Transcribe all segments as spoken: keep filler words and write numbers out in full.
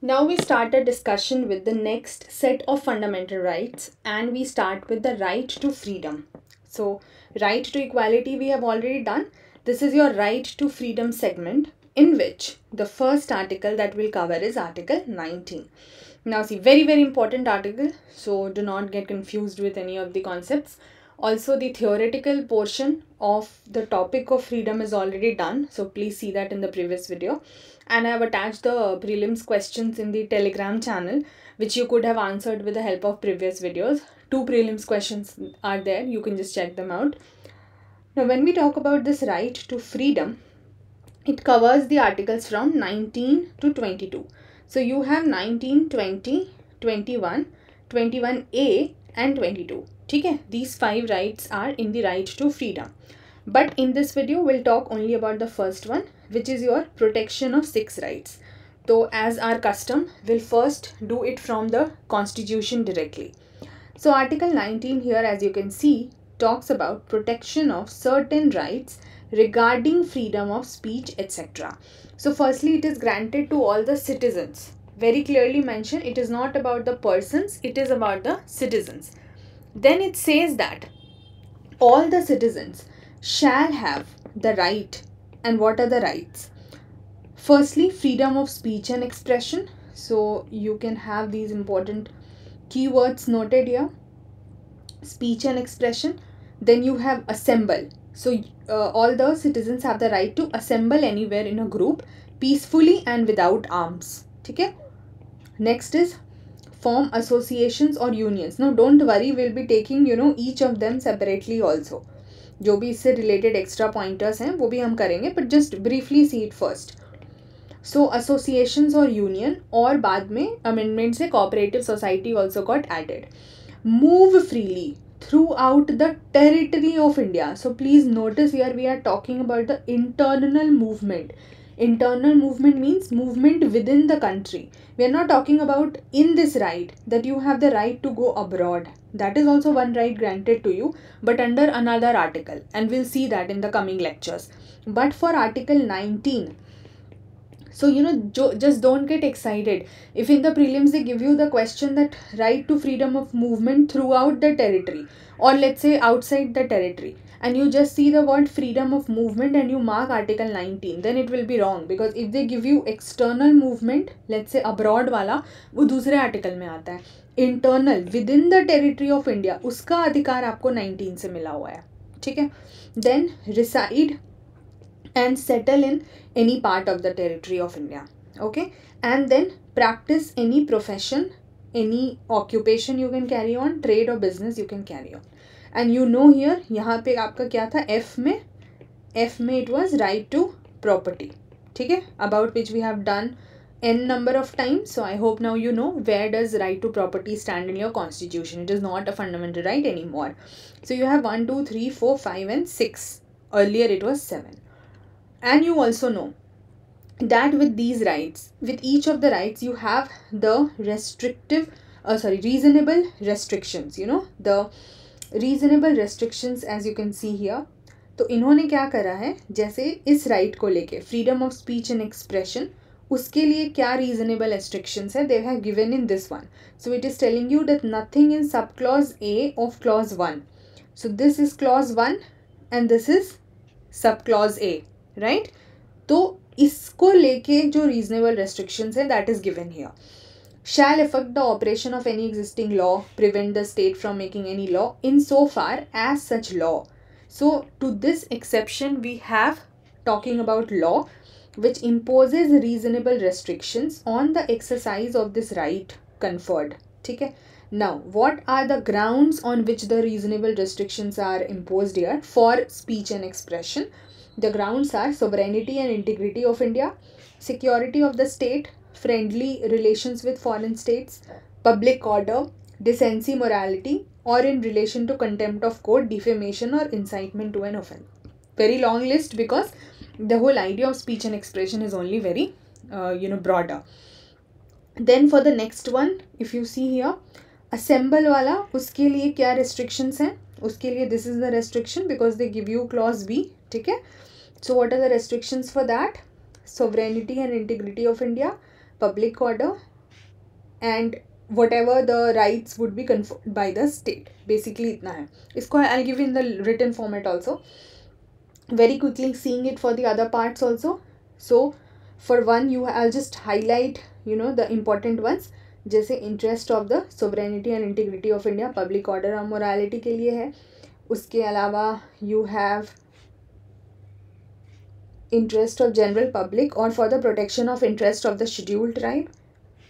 Now we start a discussion with the next set of fundamental rights, and we start with the right to freedom. So right to equality we have already done. This is your right to freedom segment, in which the first article that we'll cover is Article nineteen. Now see, very very important article, so do not get confused with any of the concepts. Also the theoretical portion of the topic of freedom is already done, so please see that in the previous video. And I have attached the prelims questions in the Telegram channel, which you could have answered with the help of previous videos. Two prelims questions are there, you can just check them out. Now when we talk about this right to freedom, it covers the articles from nineteen to twenty-two. So you have nineteen, twenty, twenty-one, twenty-one A and twenty-two. ठीक है, these five rights are in the right to freedom. But in this video, we'll talk only about the first one, which is your protection of six rights. So as our custom, we'll first do it from the Constitution directly. So Article nineteen here, as you can see, talks about protection of certain rights regarding freedom of speech, et cetera. So firstly, it is granted to all the citizens. Very clearly mentioned, it is not about the persons, it is about the citizens. Then it says that all the citizens shall have the right. And what are the rights? Firstly, freedom of speech and expression. So you can have these important keywords noted here. Speech and expression. Then you have assemble. So uh, all the citizens have the right to assemble anywhere in a group peacefully and without arms. Okay? Next is form associations or unions. Now don't worry, we'll be taking you know each of them separately also. जो भी इससे related extra pointers हैं वो भी हम करेंगे, but just briefly see it first. So associations or union, और बाद में amendment से cooperative society also got added. Move freely throughout the territory of India. So please notice here we are talking about the internal movement. Internal movement means movement within the country. We are not talking about in this right that you have the right to go abroad. That is also one right granted to you, but under another article, and we'll see that in the coming lectures. But for Article nineteen, so you know, just don't get excited. If in the prelims they give you the question that right to freedom of movement throughout the territory, or let's say outside the territory, and you just see the word freedom of movement and you mark Article nineteen, then it will be wrong, because if they give you external movement, let's say abroad वाला, वो दूसरे article में आता है. Internal, within the territory of India, उसका अधिकार आपको nineteen से मिला हुआ है. ठीक है. Then reside and settle in any part of the territory of India. Okay. And then practice any profession, any occupation you can carry on, trade or business you can carry on. And you know here, यहाँ पे आपका क्या था, F में, F में it was right to property, ठीक है, about which we have done n number of times. So I hope now you know where does right to property stand in your constitution. It is not a fundamental right anymore. So you have one, two, three, four, five and six. Earlier it was seven. And you also know that with these rights, with each of the rights you have the restrictive, uh, sorry, reasonable restrictions, you know, the reasonable restrictions as you can see here. तो इन्होंने क्या करा है, जैसे इस right को लेके freedom of speech and expression, उसके लिए क्या रीजनेबल रेस्ट्रिक्शंस है, they have given in this one. So it is telling you that nothing in sub clause A of clause one. So this is clause one and this is sub clause A, right. तो इसको लेके जो reasonable restrictions है that is given here. Shall affect the operation of any existing law, prevent the state from making any law in so far as such law. So to this exception we have talking about law which imposes reasonable restrictions on the exercise of this right conferred. ठीक है. Now what are the grounds on which the reasonable restrictions are imposed here for speech and expression? The grounds are sovereignty and integrity of India, security of the state, friendly relations with foreign states, public order, decency, morality, or in relation to contempt of court, defamation, or incitement to an offense. Very long list, because the whole idea of speech and expression is only very, uh, you know, broader. Then for the next one, if you see here, assemble वाला, उसके लिए क्या restrictions हैं? उसके लिए this is the restriction because they give you clause B, ठीक है? So what are the restrictions for that? Sovereignty and integrity of India, public order, and whatever the rights would be conferred by the state. Basically इतना है. इसको I'll give you in the written format also. Very quickly seeing it for the other parts also. So for one, you I'll just highlight you know the important ones. जैसे interest of the sovereignty and integrity of India public order और morality के लिए है. उसके अलावा you have interest of general public और for the protection of interest of the scheduled tribe.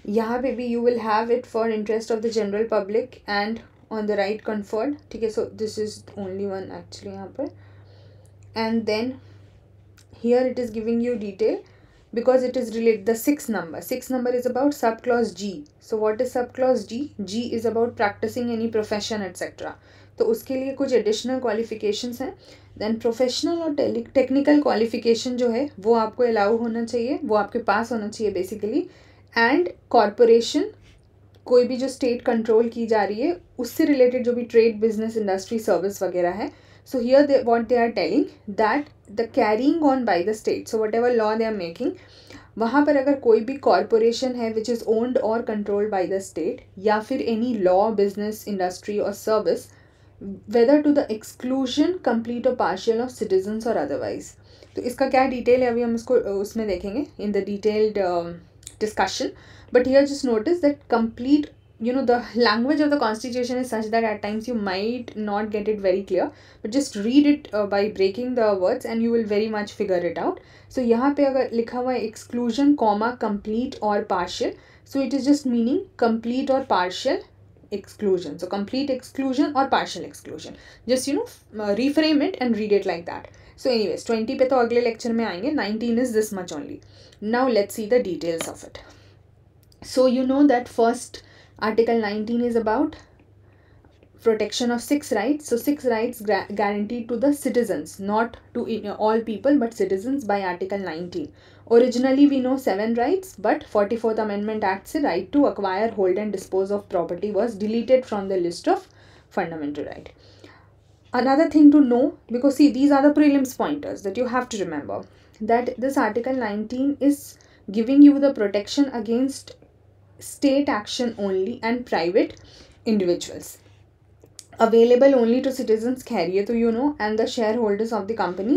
यहाँ पे भी you will have it for interest of the general public and on the right conferred. ठीक है, so this is only one actually यहाँ पर. And then here it is giving you detail because it is related the sixth number. Sixth number is about subclause G. So what is subclause G? G is about practicing any profession et cetera. तो उसके लिए कुछ additional qualifications हैं. Then professional और technical qualification जो है वो आपको allow होना चाहिए, वो आपके पास होना चाहिए basically. And corporation, कोई भी जो state control की जा रही है उससे related जो भी trade, business, industry, service वगैरह है. So here they, what they are telling that the carrying on by the state, so whatever law they are making, वहाँ पर अगर कोई भी corporation है which is owned or controlled by the state या फिर any law, business, industry or service, whether to the exclusion, complete or partial of citizens or otherwise. तो इसका क्या detail है अभी हम उसको उसमें देखेंगे in the detailed um, discussion. But here just notice that complete, you know, the language of the constitution is such that at times you might not get it very clear, but just read it uh, by breaking the words and you will very much figure it out. So यहाँ पे अगर लिखा हुआ है exclusion comma complete or partial, so it is just meaning complete or partial exclusion. So complete exclusion or partial exclusion, just you know uh, reframe it and read it like that. So anyways, twenty पे तो अगले lecture में आएंगे. nineteen is this much only. Now let's see the details of it. So you know that first Article nineteen is about protection of six rights. So six rights guaranteed to the citizens, not to all people but citizens by Article nineteen. Originally we know seven rights, but forty-fourth Amendment Act से right to acquire, hold and dispose of property was deleted from the list of fundamental right. Another thing to know, because see these are the prelims pointers that you have to remember, that this Article nineteen is giving you the protection against state action only and private individuals, available only to citizens, खैरिये तो you know, and the shareholders of the company,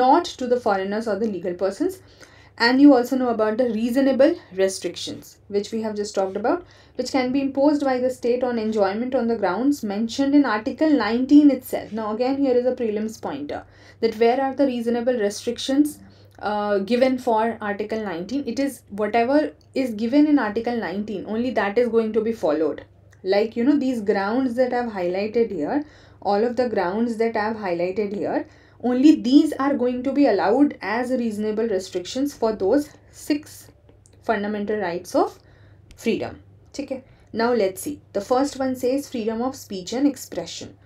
not to the foreigners or the legal persons. And you also know about the reasonable restrictions which we have just talked about, which can be imposed by the state on enjoyment on the grounds mentioned in Article nineteen itself. Now again here is a prelims pointer that where are the reasonable restrictions Uh, given for Article nineteen. It is whatever is given in Article nineteen only that is going to be followed. Like you know these grounds that I have highlighted here, all of the grounds that I have highlighted here, only these are going to be allowed as reasonable restrictions for those six fundamental rights of freedom. Okay. Now let's see. The first one says freedom of speech and expression.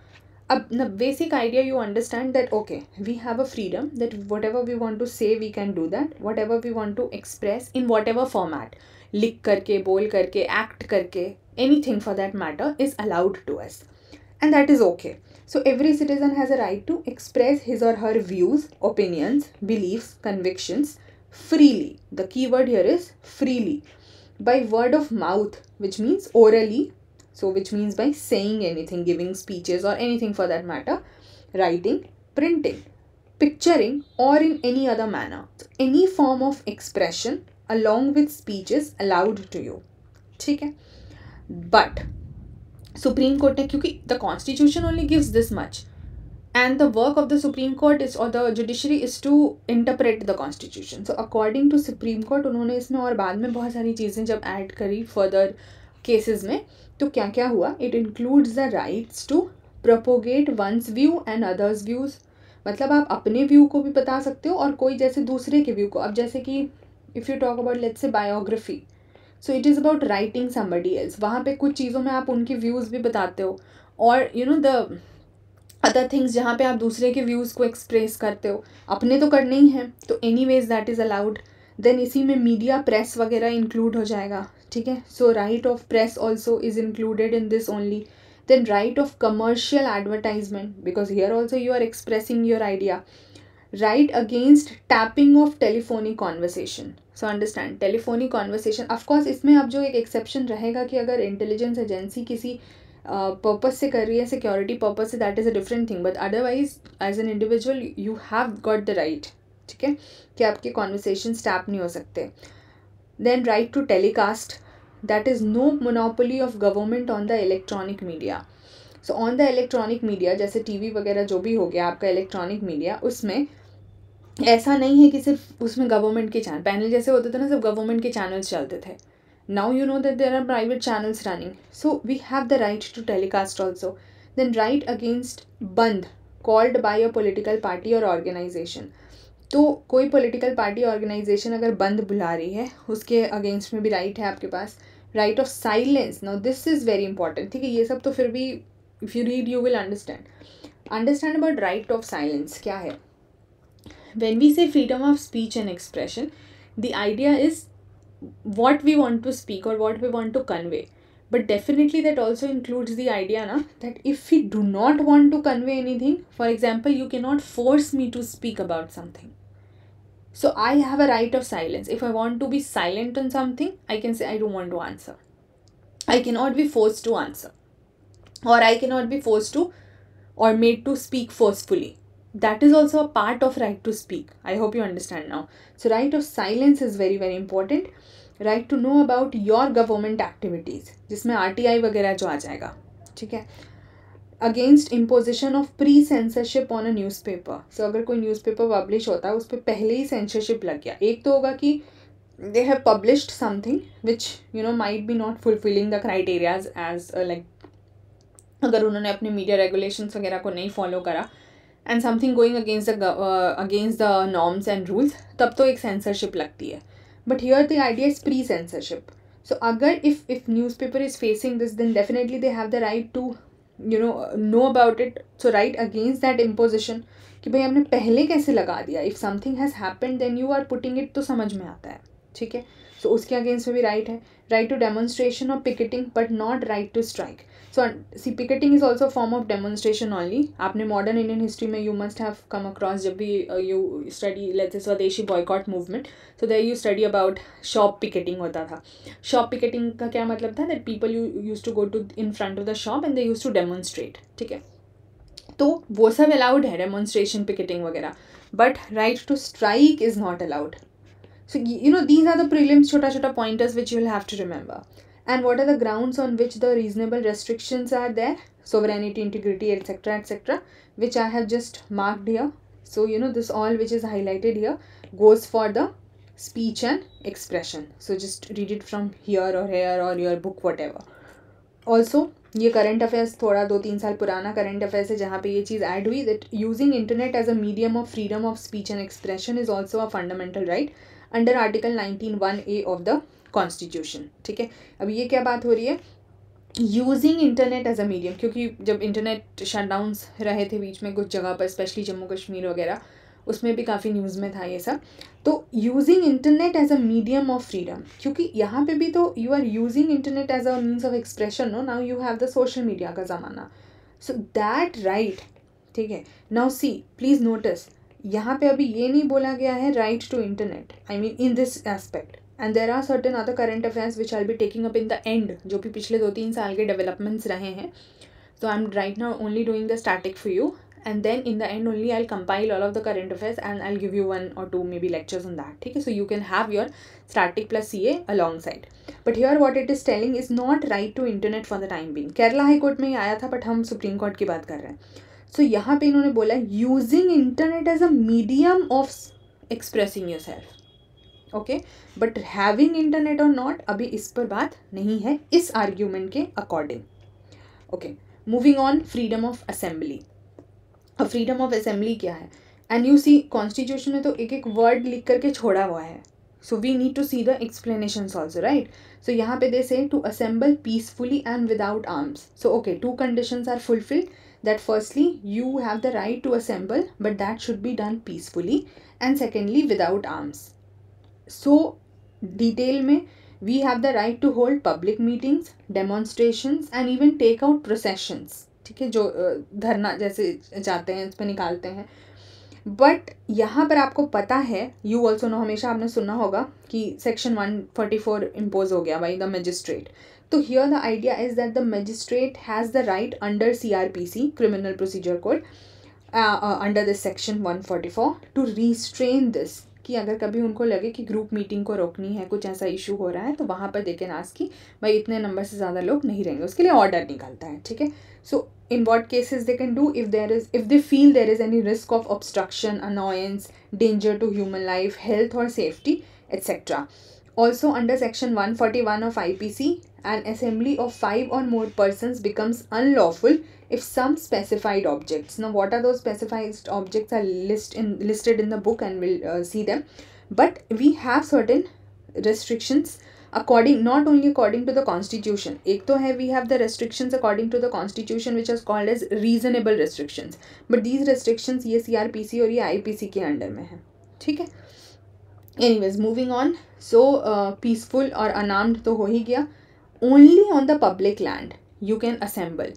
Ab, the basic idea you understand that okay, we have a freedom that whatever we want to say we can do that, whatever we want to express in whatever format, लिख करके, बोल करके, act करके, anything for that matter is allowed to us, and that is okay. So every citizen has a right to express his or her views, opinions, beliefs, convictions freely. The key word here is freely, by word of mouth, which means orally. So which means by saying anything, giving speeches or anything for that matter, writing, printing, picturing or in any other manner. So any form of expression along with speech is allowed to you. ठीक है. But Supreme Court ने, क्योंकि the Constitution only gives this much and the work of the Supreme Court is or the judiciary is to interpret the Constitution. So according to Supreme Court उन्होंने इसमें और बाद में बहुत सारी चीज़ें जब add करी further cases में, तो क्या क्या हुआ, it includes the rights to propagate one's view and others views. मतलब आप अपने व्यू को भी बता सकते हो और कोई जैसे दूसरे के व्यू को. अब जैसे कि if you talk about let's say biography, so it is about writing somebody else. वहाँ पे कुछ चीज़ों में आप उनके व्यूज़ भी बताते हो और you know the other things जहाँ पे आप दूसरे के व्यूज़ को एक्सप्रेस करते हो, अपने तो करने ही हैं. तो any ways that is allowed. Then इसी में मीडिया, प्रेस वगैरह इंक्लूड हो जाएगा. ठीक है. So right of press also is included in this only. Then right of commercial advertisement, because here also you are expressing your idea. Right against tapping of telephonic conversation. So understand telephonic conversation, of course इसमें आप जो एक exception रहेगा कि अगर intelligence agency किसी purpose uh, से कर रही है, सिक्योरिटी पर्पज़ से, that is a different thing, but otherwise as an individual you have got the right, ठीक है, कि आपके कॉन्वर्सेशन स्टैप नहीं हो सकते. Then right to telecast, that is no monopoly of government on the electronic media. So on the electronic media, जैसे TV वगैरह जो भी हो गया आपका इलेक्ट्रॉनिक मीडिया, उसमें ऐसा नहीं है कि सिर्फ उसमें गवर्नमेंट के चैनल, पहले जैसे होते थे ना सब गवर्नमेंट के चैनल्स चलते थे, now you know that there are private channels running, so we have the right to telecast also. Then right against बंद called by a political party or organization, तो कोई political party organization अगर बंद बुला रही है उसके against में भी right है आपके पास. right of silence, now this is very important, ठीक है, ये सब तो फिर भी if you read you will understand understand about right of silence क्या है. when we say freedom of speech and expression, the idea is what we want to speak or what we want to convey, but definitely that also includes the idea na that if we do not want to convey anything, for example you cannot force me to speak about something, so I have a right of silence. if I want to be silent on something, I can say I don't want to answer, I cannot be forced to answer, or I cannot be forced to or made to speak forcefully. that is also a part of right to speak. I hope you understand now. so right of silence is very very important. right to know about your government activities, जिसमें R T I वगैरह जो आ जाएगा, ठीक है. against imposition of pre censorship on a newspaper, so अगर कोई newspaper publish होता है उस पर पहले ही censorship लग गया, एक तो होगा कि they have published something which you know might be not fulfilling the criteria as uh, like अगर उन्होंने अपने media regulations वगैरह को नहीं follow करा and something going against the uh, against the norms and rules, तब तो एक censorship लगती है. but here the idea is pre-censorship. so अगर if if newspaper is facing this, then definitely they have the right to you know know about it. so right against that imposition कि भाई हमने पहले कैसे लगा दिया. if something has happened then you are putting it, तो समझ में आता है, ठीक है. so उसके against में भी right है. right to demonstration or picketing but not right to strike. so see picketing is also a form of demonstration only. आपने modern Indian history में you must have come across जब भी uh, you study let's say स्वदेशी boycott movement, so there you study about shop picketing होता था. shop picketing का क्या मतलब था? that people you used to go to in front of the shop and they used to demonstrate, ठीक है. तो वो सब allowed है, demonstration, picketing वगैरह, but right to strike is not allowed. so you know these are the prelims, छोटा छोटा pointers which you will have to remember. and what are the grounds on which the reasonable restrictions are there? sovereignty, integrity, etc, etc, which I have just marked here. so you know this all which is highlighted here goes for the speech and expression, so just read it from here or here or your book whatever. also ये current affairs थोड़ा दो तीन साल पुराना current affairs है जहाँ पे ये चीज़ add हुई that using internet as a medium of freedom of speech and expression is also a fundamental right under article nineteen one A of the constitution, ठीक है. अब ये क्या बात हो रही है? Using internet as a medium, क्योंकि जब इंटरनेट शटडाउन्स रहे थे बीच में कुछ जगह पर, स्पेशली जम्मू कश्मीर वगैरह, उसमें भी काफ़ी न्यूज़ में था ये सब. तो using internet as a medium of freedom, क्योंकि यहाँ पे भी तो you are using internet as a means of expression. No now you have the social media का ज़माना, सो दैट राइट, ठीक है. नाउ सी प्लीज़ नोटिस, यहाँ पे अभी ये नहीं बोला गया है right to internet, I mean in this aspect. and there are certain other current affairs which I'll be taking up in the end, जो भी पिछले दो तीन साल के developments रहे हैं. so I'm right now only doing the static for you, and then in the end only I'll compile all of the current affairs and I'll give you one or two maybe lectures on that, ठीक है. so you can have your static plus C A alongside. but here what it is telling is not right to internet for the time being. Kerala High Court में ये आया था, but हम Supreme Court की बात कर रहे हैं. so यहाँ पे इन्होंने बोला using internet as a medium of expressing yourself, okay, but having internet और नॉट अभी इस पर बात नहीं है इस आर्ग्यूमेंट के according. Okay, moving on, freedom of assembly. और फ्रीडम ऑफ असेंबली क्या है? एंड यू सी कॉन्स्टिट्यूशन में तो एक एक वर्ड लिख करके छोड़ा हुआ है, so we need to see the explanations also, right. सो यहाँ पे they say to assemble peacefully and without arms. So okay, two conditions are fulfilled, that firstly you have the right to assemble but that should be done peacefully, and secondly without arms. so detail में we have the right to hold public meetings, demonstrations and even take out processions, ठीक है, जो धरना जैसे जाते हैं उस पर निकालते हैं. बट यहाँ पर आपको पता है, यू ऑल्सो नो, हमेशा आपने सुना होगा कि section one forty four impose हो गया बाई द मजिस्ट्रेट. तो here the idea is that the magistrate has the right under C R P C criminal procedure code under this section one forty four to restrain this, कि अगर कभी उनको लगे कि group meeting को रोकनी है, कुछ ऐसा इशू हो रहा है, तो वहाँ पर देखें नाज की भाई इतने नंबर से ज़्यादा लोग नहीं रहेंगे, उसके लिए ऑर्डर निकालता है. ठीक है, so in what cases they can do if there is if they feel there is any risk of obstruction, annoyance, danger to human life, health और safety etcetera. Also under section one forty one of I P C an assembly of five or more persons becomes unlawful if some specified objects. Now what are those specified objects are list in listed in the book and we'll uh, see them, but we have certain restrictions according not only according to the constitution. Ek to hai we have the restrictions according to the constitution which is called as reasonable restrictions, but these restrictions ye C R P C aur ye I P C ke under mein hai. theek hai, anyways moving on. so uh, peaceful aur unarmed to ho hi gaya. Only on the public land you can assemble,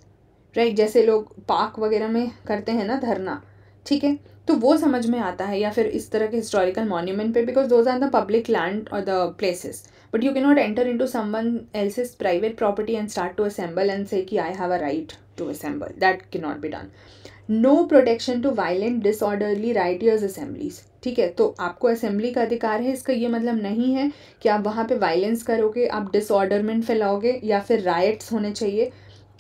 right, जैसे लोग park वगैरह में करते हैं ना धरना, ठीक है, तो वो समझ में आता है, या फिर इस तरह के हिस्टोरिकल मॉन्यूमेंट पे, because those are the public land और the places, but you can not enter into someone else's private property and start to assemble and say कि I have a right to assemble, that can not be done. No protection to violent, disorderly, riotous assemblies. ठीक है, तो आपको assembly का अधिकार है, इसका ये मतलब नहीं है कि आप वहाँ पे वायलेंस करोगे, आप डिसऑर्डरमेंट फैलाओगे या फिर रायट्स होने चाहिए.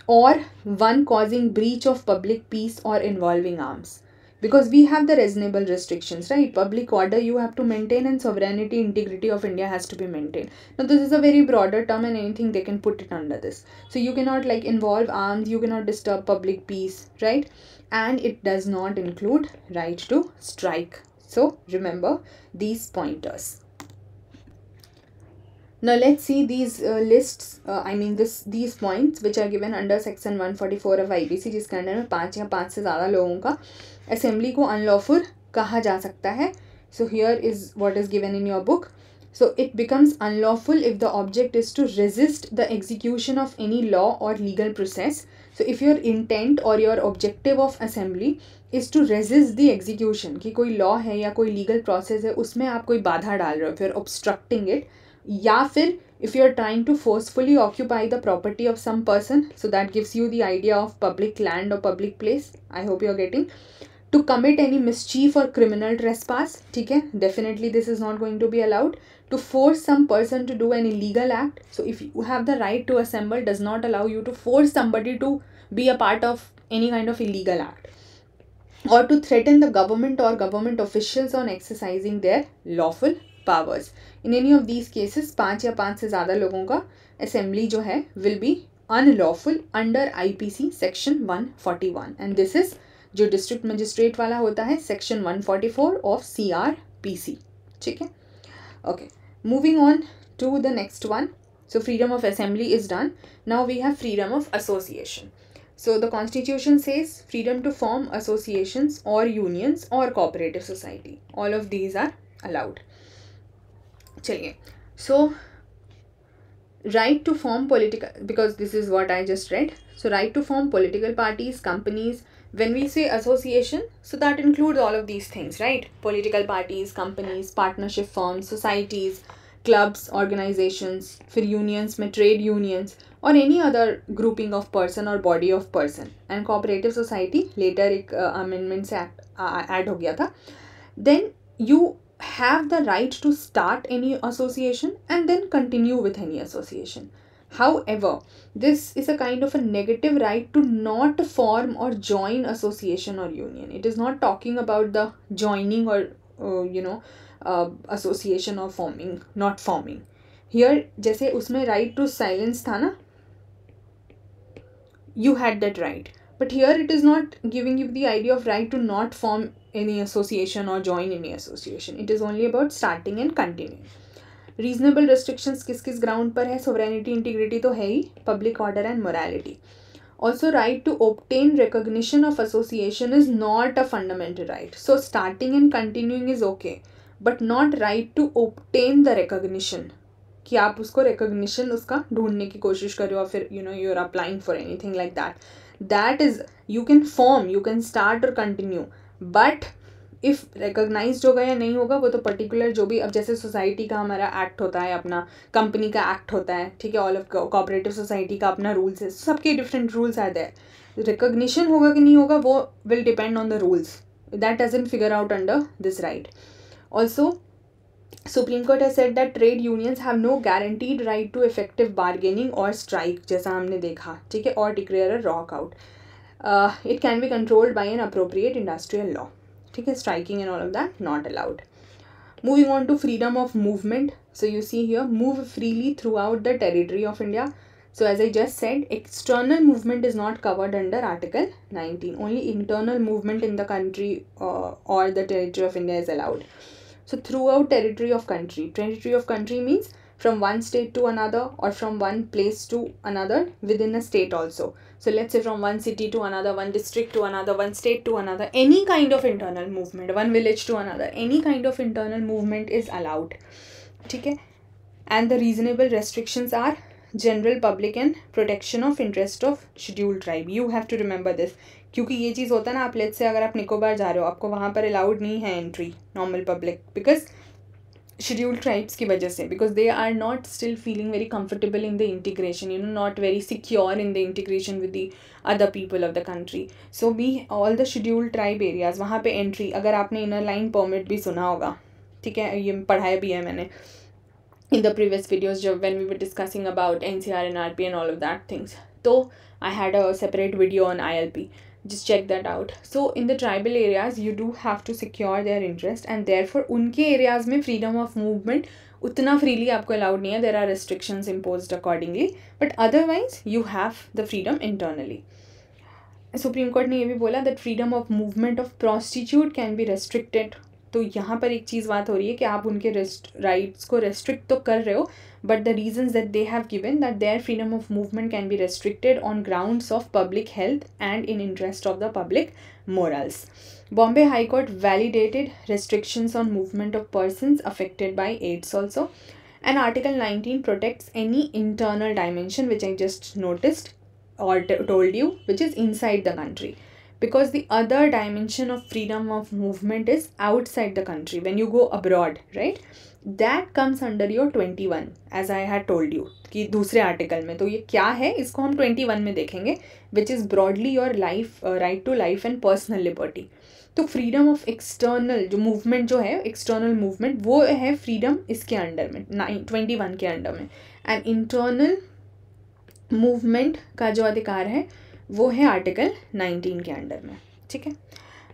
और one causing breach of public peace और involving arms, because we have the reasonable restrictions, right, public order you have to maintain and sovereignty, integrity of India has to be maintain. Now this is a very broader term and anything they can put it under this. So you can not like involve arms, you can not disturb public peace, right, and it does not include right to strike. So remember these pointers. Now let's see these uh, lists, uh, I mean this these points which are given under section one forty-four of I P C, जिसके अंदर में पाँच या पाँच से ज़्यादा लोगों का assembly को unlawful कहा जा सकता है. So here is what is given in your book. So it becomes unlawful if the object is to resist the execution of any law or legal process. So if your intent or your objective of assembly is to resist the execution, कि कोई law है या कोई legal process है उसमें आप कोई बाधा डाल रहे हो, फिर obstructing it, या फिर if you are trying to forcefully occupy the property of some person, so that gives you the idea of public land or public place. I hope you are getting. To commit any mischief or criminal trespass, ठीक है, definitely this is not going to be allowed. To force some person to do an illegal act, so if you have the right to assemble does not allow you to force somebody to be a part of any kind of illegal act, or to threaten the government or government officials on exercising their lawful powers. In any of these cases पाँच या पाँच से ज़्यादा लोगों का assembly जो है will be unlawful under I P C section one forty-one, and this is जो district magistrate वाला होता है section one forty-four of C R P C. ठीक है, okay, moving on to the next one. So freedom of assembly is done. Now we have freedom of association. So the constitution says freedom to form associations or unions or cooperative society, all of these are allowed. Chaliye, so right to form political, because this is what I just read. So right to form political parties, companies. When we say association, so that includes all of these things, right? Political parties, companies, partnership firms, societies, clubs, organizations, फिर unions में trade unions or any other grouping of person or body of person, and cooperative society later एक amendment से add हो गया था. Then you have the right to start any association and then continue with any association. However, this is a kind of a negative right to not form or join association or union. It is not talking about the joining or uh, you know uh, association or forming, not forming. Here, जैसे उसमें right to silence था ना, you had that right. But here it is not giving you the idea of right to not form any association or join any association. It is only about starting and continuing. Reasonable restrictions किस किस ground पर है? Sovereignty, integrity तो है ही, public order and morality. Also right to obtain recognition of association is not a fundamental right. So starting and continuing is okay, but not right to obtain the recognition, कि आप उसको recognition उसका ढूंढने की कोशिश कर रहे हो, फिर you know you are applying for anything like that. That is, you can form, you can start और कंटिन्यू, बट इफ़ रिकॉग्नाइज्ड होगा या नहीं होगा वो तो पर्टिकुलर जो भी, अब जैसे सोसाइटी का हमारा एक्ट होता है, अपना कंपनी का एक्ट होता है, ठीक है, ऑल ऑफ कोऑपरेटिव सोसाइटी का अपना रूल्स है, सबके डिफरेंट रूल्स आते हैं. रिकॉग्निशन होगा कि नहीं होगा वो will depend on the rules, that doesn't figure out under this right. Also supreme court has said that trade unions have no guaranteed right to effective bargaining और स्ट्राइक, जैसा हमने देखा, ठीक है, और declare a lock out. It can be controlled by an appropriate industrial law, ठीक है, striking and all of that not allowed. Moving on to freedom of movement, so you see here move freely throughout the territory of India. So as I just said, external movement is not covered under Article nineteen. Only internal movement in the country uh, or the territory of India is allowed. So throughout territory of country, territory of country means from one state to another or from one place to another within a state also. So let's say from one city to another, one district to another, one state to another, any kind of internal movement, one village to another, any kind of internal movement is allowed. Okay? And the reasonable restrictions are general public and protection of interest of scheduled tribe. You have to remember this, क्योंकि ये चीज़ होता है ना, आप late से अगर आप निकोबार जा रहे हो, आपको वहाँ पर अलाउड नहीं है entry normal public, because scheduled tribes की वजह से, because they are not still feeling very comfortable in the integration, you know, not very secure in the integration with the other people of the country. So we all the scheduled tribe areas, वहाँ पर entry, अगर आपने inner line permit भी सुना होगा, ठीक है, ये पढ़ाया भी है मैंने in the previous videos जब when we were discussing about N C R and R P and all of that things, तो I had a separate video on I L P, just check that out. So in the tribal areas you do have to secure their interest and therefore उनके areas में freedom of movement उतना freely आपको allowed नहीं है, there are restrictions imposed accordingly, but otherwise you have the freedom internally. Supreme Court ने ये भी बोला that freedom of movement of prostitute can be restricted. तो यहाँ पर एक चीज़ बात हो रही है कि आप उनके राइट्स को रेस्ट्रिक्ट तो कर रहे हो, but the reasons that they have given that their freedom of movement can be restricted on grounds of public health and in interest of the public morals. Bombay high court validated restrictions on movement of persons affected by AIDS also, and article nineteen protects any internal dimension which I just noticed और told you which is inside the country. Because the other dimension of freedom of movement is outside the country when you go abroad, right? That comes under your twenty-one, as I had told you कि दूसरे article में. तो ये क्या है, इसको हम twenty-one में देखेंगे, which is broadly your life, uh, right to life and personal liberty. तो freedom of external जो movement जो है, external movement वो है freedom इसके अंडर में, twenty-one के अंडर में. And internal movement का जो अधिकार है वो है आर्टिकल नाइनटीन के अंडर में, ठीक है.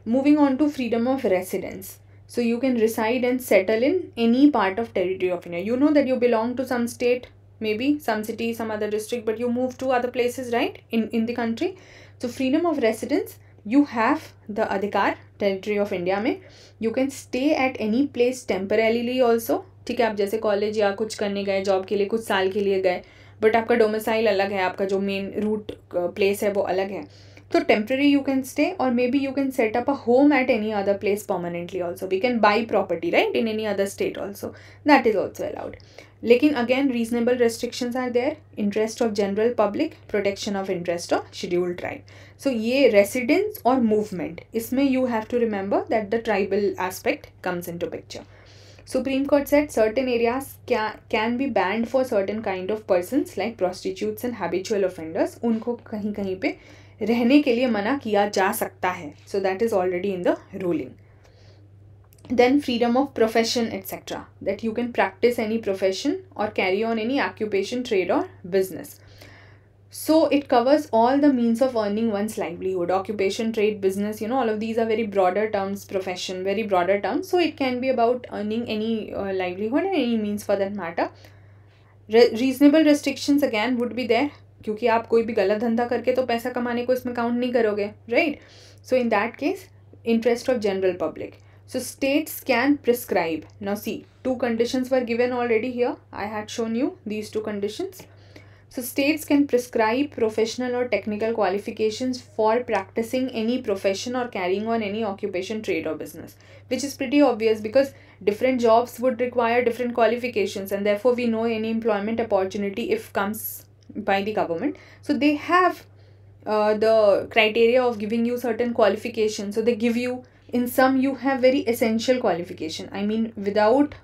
Moving on to freedom of residence, so you can reside and settle in any part of territory of India. You know that you belong to some state, may be some city, some other district, but you move to other places, right, in in the country. So freedom of residence, you have the अधिकार territory of India में, you can stay at any place temporarily also, ठीक है. आप जैसे college या कुछ करने गए, जॉब के लिए कुछ साल के लिए गए, बट आपका डोमिसाइल अलग है, आपका जो मेन रूट प्लेस है वो अलग है, तो टेम्प्रेरी यू कैन स्टे, और may be you can set up a home at any other place permanently also. We can buy property, right, in any other state also, that is also allowed. लेकिन again reasonable restrictions are there, interest of general public, protection of interest of scheduled tribe. So ये residence और movement, इसमें you have to remember that the tribal aspect comes into picture. Supreme Court said certain areas can can be banned for certain kind of persons like prostitutes and habitual offenders. उनको कहीं कहीं पे रहने के लिए मना किया जा सकता है. So that is already in the ruling. Then freedom of profession et cetera. That you can practice any profession or carry on any occupation, trade or business. So it covers all the means of earning one's livelihood, occupation, trade, business, you know, all of these are very broader terms, profession, very broader terms. So it can be about earning any uh, livelihood and any means for that matter. Re reasonable restrictions again would be there, क्योंकि आप कोई भी गलत धंधा करके तो पैसा कमाने को इसमें काउंट नहीं करोगे, right? So in that case, interest of general public. So states can prescribe. Now see, two conditions were given already here. I had shown you these two conditions. So states can prescribe professional or technical qualifications for practicing any profession or carrying on any occupation, trade or business, which is pretty obvious because different jobs would require different qualifications and therefore we know any employment opportunity if comes by the government. So they have uh, the criteria of giving you certain qualifications. So they give you in some you have very essential qualification. I mean, without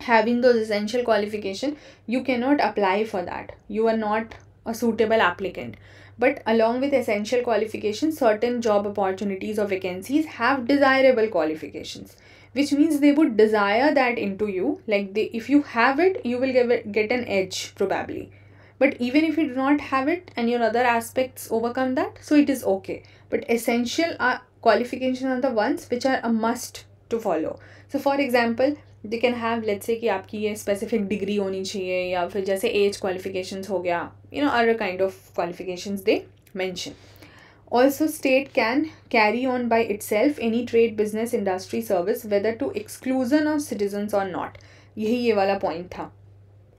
having those essential qualification, you cannot apply for that. You are not a suitable applicant. But along with essential qualifications, certain job opportunities or vacancies have desirable qualifications, which means they would desire that into you. Like they, if you have it, you will get, get an edge probably. But even if you do not have it and your other aspects overcome that, so it is okay. But essential are, qualifications are the ones which are a must to follow. So for example, they can have, let's say कि आपकी ये specific degree होनी चाहिए या फिर जैसे age qualifications हो गया, you know, other kind of qualifications they mention. Also, state can carry on by itself any trade, business, industry, service, whether to exclusion of citizens or not. यही ये वाला point था,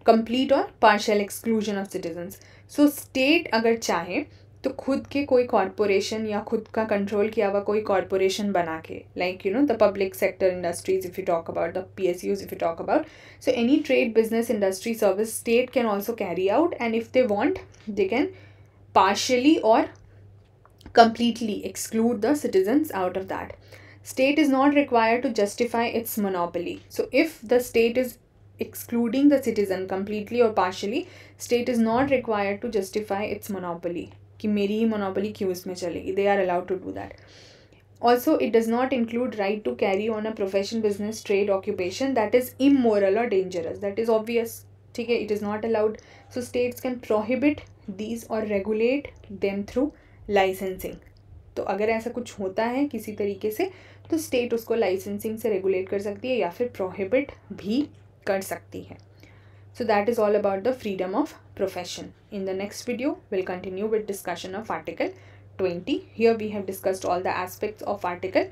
complete और partial exclusion of citizens. So state अगर चाहे तो खुद के कोई कॉरपोरेशन या खुद का कंट्रोल किया हुआ कोई कॉरपोरेशन बना के, like you know the public sector industries if you talk about, the P S U's if you talk about. So any trade, business, industry, service state can also carry out, and if they want they can partially और completely exclude the citizens out of that. State is not required to justify its monopoly. So if the state is excluding the citizen completely और partially, state is not required to justify its monopoly कि मेरी ही monopoly क्यों इसमें चलेगी. They are allowed to do that. Also it does not include right to carry on a profession, business, trade, occupation that is immoral और dangerous. That is obvious, ठीक है, it is not allowed. So states can prohibit these और regulate them through licensing. तो अगर ऐसा कुछ होता है किसी तरीके से, तो स्टेट उसको लाइसेंसिंग से रेगुलेट कर सकती है या फिर प्रोहिबिट भी कर सकती है. So that is all about the freedom of profession. In the next video, we'll continue with discussion of Article twenty. Here we have discussed all the aspects of Article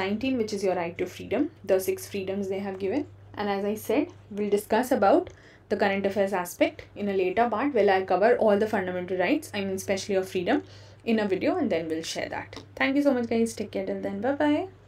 nineteen, which is your right to freedom, the six freedoms they have given. And as I said, we'll discuss about the current affairs aspect in a later part where I'll cover all the fundamental rights, I mean especially of freedom, in a video, and then we'll share that. Thank you so much guys. Take care till then. Bye-bye.